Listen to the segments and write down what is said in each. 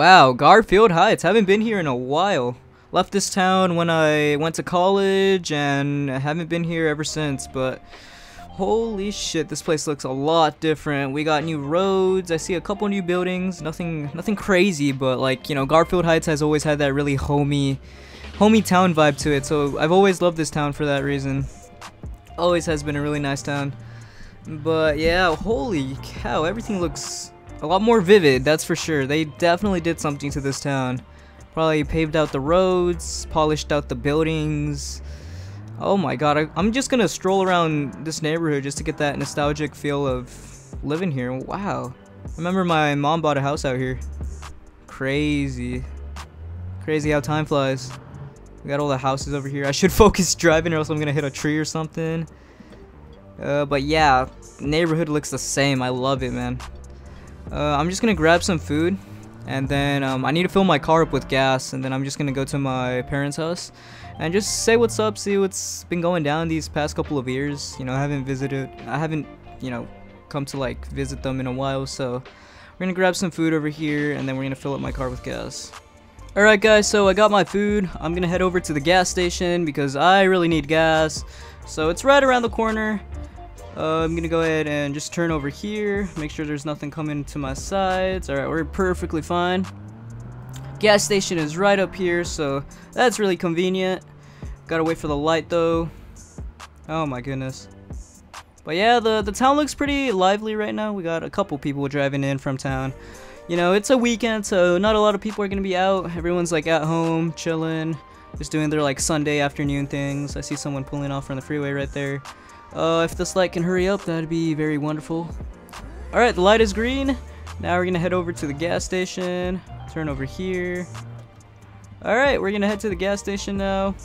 wow, Garfield Heights. Haven't been here in a while. Left this town when I went to college and haven't been here ever since, but holy shit, this place looks a lot different. We got new roads, I see a couple new buildings, nothing crazy, but like, you know, Garfield Heights has always had that really homey town vibe to it, so I've always loved this town for that reason. Always has been a really nice town. But yeah, holy cow, everything looks a lot more vivid, that's for sure. They definitely did something to this town. Probably paved out the roads, polished out the buildings. Oh my god, I'm just gonna stroll around this neighborhood just to get that nostalgic feel of living here. Wow. I remember my mom bought a house out here. Crazy. Crazy how time flies. We got all the houses over here. I should focus driving or else I'm gonna hit a tree or something. But yeah, neighborhood looks the same. I love it, man. I'm just gonna grab some food. And then I need to fill my car up with gas, and then I'm just gonna go to my parents' house and just say what's up, see what's been going down these past couple of years. You know, I haven't, you know, come to like visit them in a while, so we're gonna grab some food over here and then we're gonna fill up my car with gas. Alright guys, so I got my food. I'm gonna head over to the gas station because I really need gas. So it's right around the corner. I'm gonna go ahead and just turn over here, make sure there's nothing coming to my sides. Alright, we're perfectly fine. Gas station is right up here, so that's really convenient. Gotta wait for the light though. Oh my goodness. But yeah, the town looks pretty lively right now. We got a couple people driving in from town. You know, it's a weekend, so not a lot of people are gonna be out. Everyone's like at home, chilling, just doing their like Sunday afternoon things. I see someone pulling off on the freeway right there. If this light can hurry up, that'd be very wonderful. Alright, the light is green. Now we're gonna head over to the gas station. Turn over here. Alright, we're gonna head to the gas station now.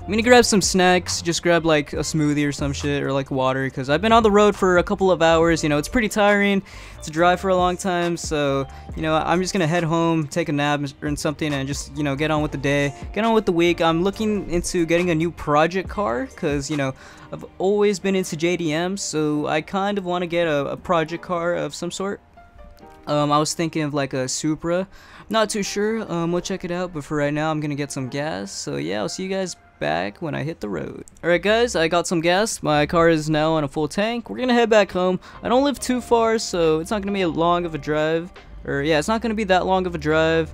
I'm gonna grab some snacks. Just grab like a smoothie or some shit, or like water, because I've been on the road for a couple of hours. You know, it's pretty tiring to drive for a long time. So, you know, I'm just gonna head home, take a nap or something, and just, you know, get on with the day, get on with the week. I'm looking into getting a new project car, because, you know, I've always been into JDM, so I kind of want to get a project car of some sort. I was thinking of like a Supra. Not too sure. We'll check it out. But for right now, I'm gonna get some gas. So yeah, I'll see you guys back when I hit the road. Alright guys, I got some gas. My car is now on a full tank. We're gonna head back home. I don't live too far, so it's not gonna be long of a drive. Or yeah, it's not gonna be that long of a drive.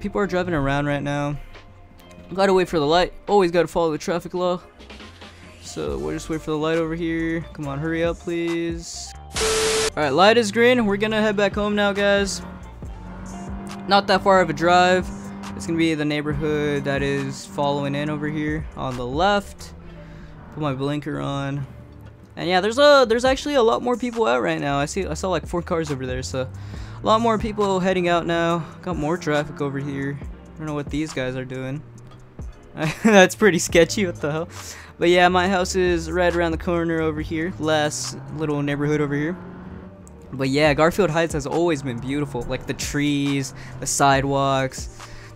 People are driving around right now. Gotta wait for the light. Always gotta follow the traffic law. So we'll just wait for the light over here. Come on, hurry up, please. Alright, light is green. We're gonna head back home now, guys. Not that far of a drive. It's gonna be the neighborhood that is following in over here on the left. Put my blinker on. And yeah, there's actually a lot more people out right now. I saw like 4 cars over there, so a lot more people heading out now. Got more traffic over here. I don't know what these guys are doing. That's pretty sketchy, what the hell. But yeah, my house is right around the corner over here. Last little neighborhood over here. But yeah, Garfield Heights has always been beautiful. Like the trees, the sidewalks,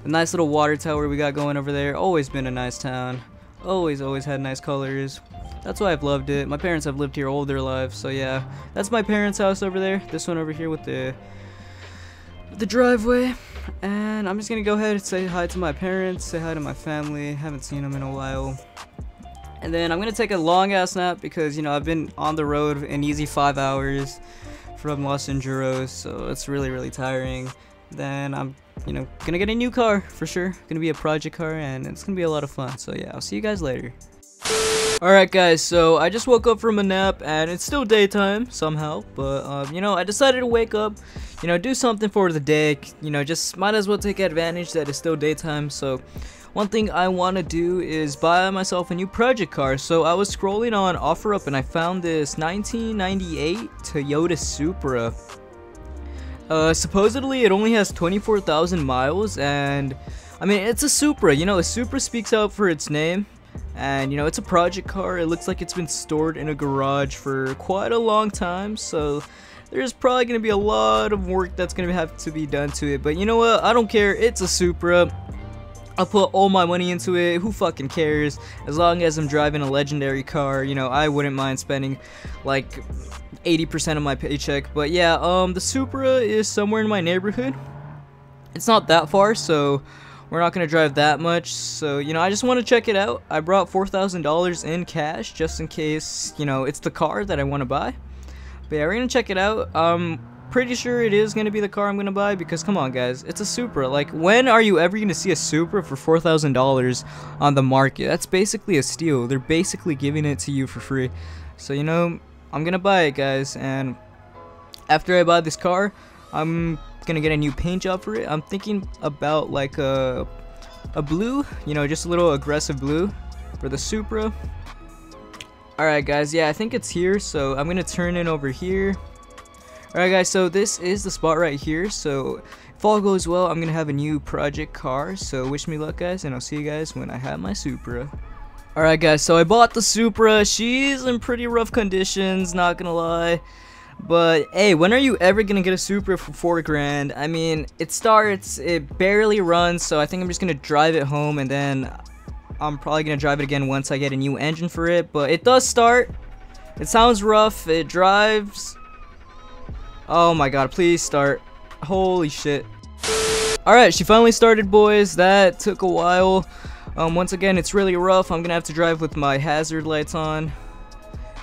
the nice little water tower we got going over there. Always been a nice town. Always had nice colors. That's why I've loved it. My parents have lived here all their lives. So yeah, that's my parents' house over there. This one over here with the driveway. And I'm just gonna go ahead and say hi to my parents, say hi to my family. Haven't seen them in a while. And then I'm gonna take a long ass nap because, you know, I've been on the road an easy 5 hours from Los Angeles, so it's really tiring. Then I'm, you know, gonna get a new car for sure. Gonna be a project car and it's gonna be a lot of fun. So yeah, I'll see you guys later. Alright guys, so I just woke up from a nap and it's still daytime somehow, but you know, I decided to wake up, you know, do something for the day, you know, just might as well take advantage that it's still daytime. So one thing I want to do is buy myself a new project car. So I was scrolling on OfferUp and I found this 1998 Toyota Supra. Supposedly it only has 24,000 miles and I mean, it's a Supra, you know, a Supra speaks out for its name. And you know, it's a project car. It looks like it's been stored in a garage for quite a long time, so there's probably gonna be a lot of work that's gonna have to be done to it. But you know what, I don't care, it's a Supra. I put all my money into it. Who fucking cares? As long as I'm driving a legendary car, you know, I wouldn't mind spending like 80% of my paycheck. But yeah, the Supra is somewhere in my neighborhood. It's not that far, so we're not going to drive that much. So, you know, I just want to check it out. I brought $4,000 in cash just in case, you know, it's the car that I want to buy. But yeah, we're going to check it out. Pretty sure it is going to be the car I'm going to buy because, come on, guys, it's a Supra. Like, when are you ever going to see a Supra for $4,000 on the market? That's basically a steal. They're basically giving it to you for free. So, you know, I'm going to buy it, guys. And after I buy this car, I'm going to get a new paint job for it. I'm thinking about, like, a blue, you know, just a little aggressive blue for the Supra. Alright, guys, yeah, I think it's here, so I'm going to turn it over here. Alright guys, so this is the spot right here, so if all goes well, I'm going to have a new project car, so wish me luck, guys, and I'll see you guys when I have my Supra. Alright guys, so I bought the Supra. She's in pretty rough conditions, not going to lie, but hey, when are you ever going to get a Supra for 4 grand? I mean, it starts, it barely runs, so I think I'm just going to drive it home, and then I'm probably going to drive it again once I get a new engine for it, but it does start, it sounds rough, it drives. Oh my god, please start. Holy shit. Alright, she finally started, boys. That took a while. Once again, it's really rough. I'm gonna have to drive with my hazard lights on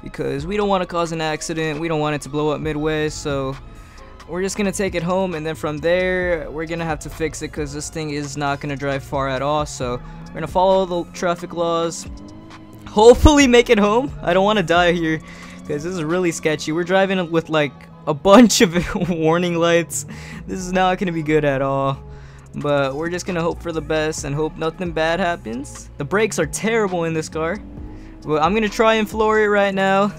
because we don't want to cause an accident. We don't want it to blow up midway, so we're just gonna take it home, and then from there, we're gonna have to fix it because this thing is not gonna drive far at all, so we're gonna follow the traffic laws. Hopefully make it home. I don't want to die here because this is really sketchy. We're driving with, like, a bunch of warning lights. This is not gonna be good at all, but we're just gonna hope for the best and hope nothing bad happens. The brakes are terrible in this car, but I'm gonna try and floor it right now.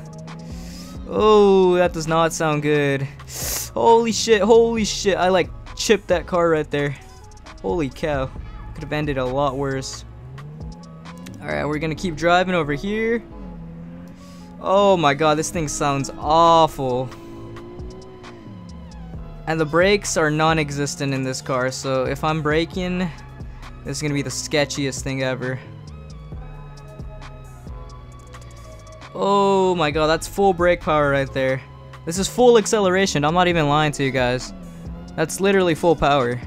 Oh, that does not sound good. Holy shit, holy shit. I like chipped that car right there. Holy cow, could have ended a lot worse. Alright, we're gonna keep driving over here. Oh my god, this thing sounds awful. And the brakes are non-existent in this car, so if I'm braking, this is gonna be the sketchiest thing ever. Oh my god, that's full brake power right there. This is full acceleration, I'm not even lying to you guys. That's literally full power.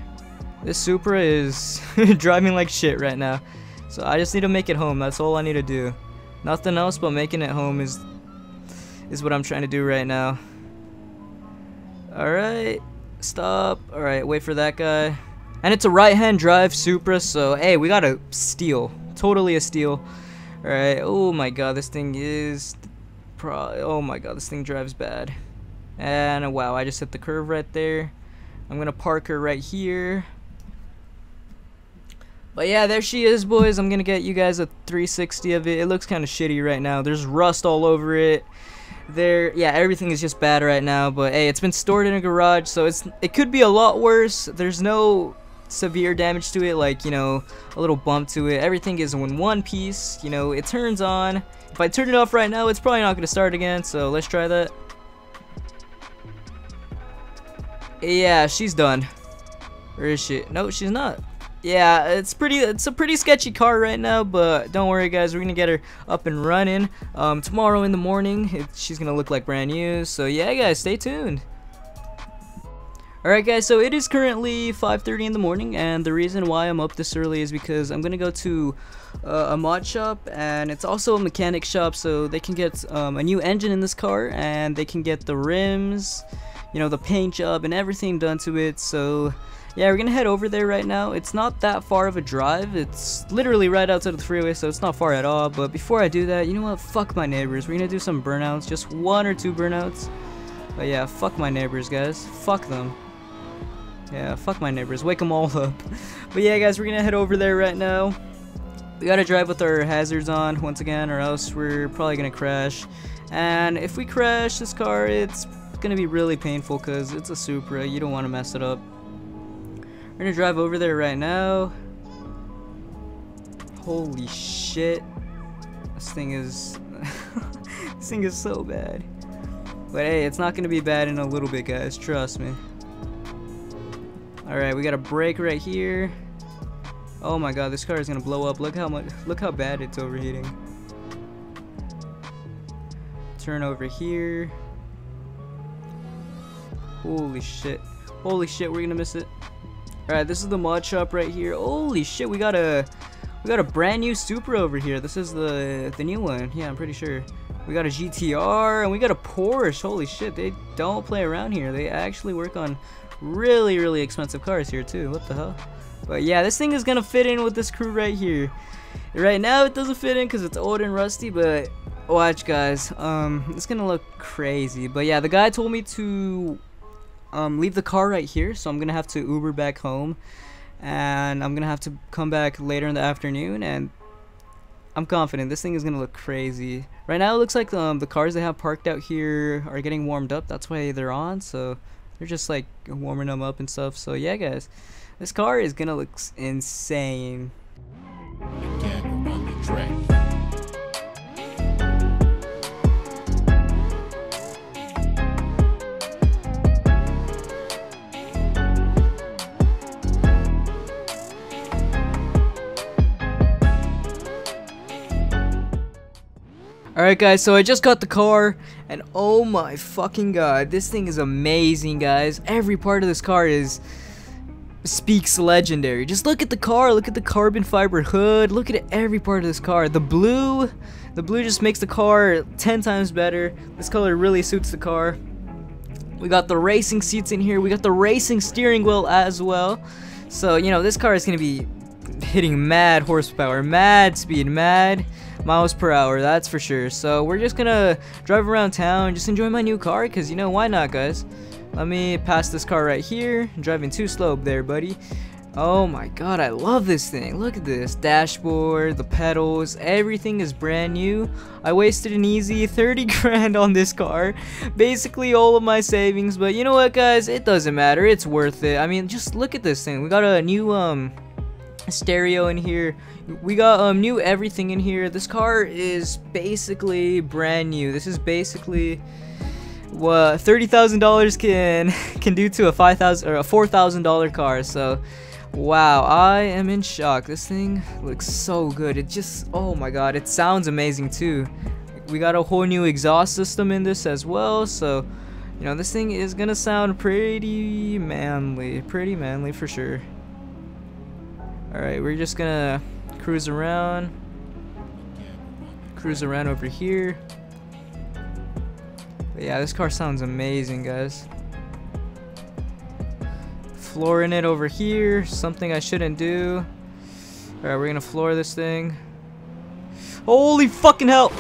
This Supra is driving like shit right now. So I just need to make it home, that's all I need to do. Nothing else but making it home is what I'm trying to do right now. Alright, stop. Alright, wait for that guy. And it's a right-hand drive Supra, so hey, we got a steal. Totally a steal. Alright, oh my god, this thing is probably, oh my god, this thing drives bad. And wow, I just hit the curve right there. I'm gonna park her right here. But yeah, there she is, boys. I'm gonna get you guys a 360 of it. It looks kind of shitty right now. There's rust all over it. There, yeah, everything is just bad right now, but hey, it's been stored in a garage, so it could be a lot worse. There's no severe damage to it, like, you know, a little bump to it. Everything is in one piece, you know, it turns on. If I turn it off right now, it's probably not going to start again, so let's try that. Yeah, she's done. Or is she? No, she's not. Yeah, it's a pretty sketchy car right now, but don't worry, guys, we're gonna get her up and running. Tomorrow in the morning, she's gonna look like brand new, so yeah, guys, stay tuned. Alright, guys, so it is currently 5:30 in the morning, and the reason why I'm up this early is because I'm gonna go to a mod shop, and it's also a mechanic shop, so they can get a new engine in this car, and they can get the rims, you know, the paint job, and everything done to it, so yeah, we're gonna head over there right now. It's not that far of a drive. It's literally right outside of the freeway, so it's not far at all. But before I do that, you know what? Fuck my neighbors. We're gonna do some burnouts. Just 1 or 2 burnouts. But yeah, fuck my neighbors, guys. Fuck them. Yeah, fuck my neighbors. Wake them all up. But yeah, guys, we're gonna head over there right now. We gotta drive with our hazards on once again, or else we're probably gonna crash. And if we crash this car, it's gonna be really painful because it's a Supra. You don't want to mess it up. We're gonna drive over there right now. Holy shit. This thing is this thing is so bad. But hey, it's not gonna be bad in a little bit, guys, trust me. Alright, we got a brake right here. Oh my god, this car is gonna blow up. Look how bad it's overheating. Turn over here. Holy shit. Holy shit, we're gonna miss it. Alright, this is the mod shop right here. Holy shit, we got a brand new Supra over here. This is the new one. Yeah, I'm pretty sure. We got a GTR and we got a Porsche. Holy shit, they don't play around here. They actually work on really, really expensive cars here too. What the hell? But yeah, this thing is gonna fit in with this crew right here. Right now it doesn't fit in because it's old and rusty, but watch guys, it's gonna look crazy. But yeah, the guy told me to leave the car right here, so I'm gonna have to Uber back home, and I'm gonna have to come back later in the afternoon, and I'm confident this thing is gonna look crazy. Right now it looks like the cars they have parked out here are getting warmed up, that's why they're on, so they're just like warming them up and stuff. So yeah guys, this car is gonna look insane. Again, on the track. Alright guys, so I just got the car, and oh my fucking god, this thing is amazing guys. Every part of this car speaks legendary. Just look at the car, look at the carbon fiber hood, look at every part of this car. The blue just makes the car 10 times better. This color really suits the car. We got the racing seats in here, we got the racing steering wheel as well. So, you know, this car is gonna be hitting mad horsepower, mad speed, mad miles per hour, that's for sure. So we're just gonna drive around town, just enjoy my new car, because you know, why not guys. Let me pass this car right here. I'm driving too slow up there, buddy. Oh my god, I love this thing. Look at this dashboard, the pedals, everything is brand new. I wasted an easy 30 grand on this car, basically all of my savings, but you know what guys, it doesn't matter, it's worth it. I mean, just look at this thing. We got a new stereo in here, we got new everything in here. This car is basically brand new. This is basically what $30,000 can do to a $5,000 or a $4,000 car. So wow, I am in shock. This thing looks so good. It just, oh my god, it sounds amazing too. We got a whole new exhaust system in this as well, so you know, this thing is gonna sound pretty manly for sure. Alright, we're just gonna cruise around over here. But yeah, this car sounds amazing guys. Flooring it over here, something I shouldn't do. Alright, we're gonna floor this thing. Holy fucking hell!